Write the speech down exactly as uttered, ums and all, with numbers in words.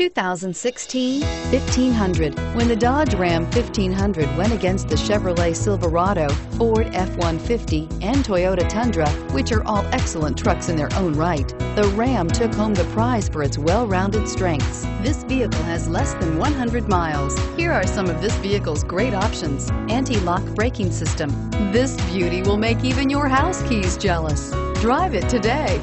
two thousand sixteen fifteen hundred. When the Dodge Ram fifteen hundred went against the Chevrolet Silverado, Ford F one fifty, and Toyota Tundra, which are all excellent trucks in their own right, the Ram took home the prize for its well-rounded strengths. This vehicle has less than one hundred miles. Here are some of this vehicle's great options: anti-lock braking system. This beauty will make even your house keys jealous. Drive it today.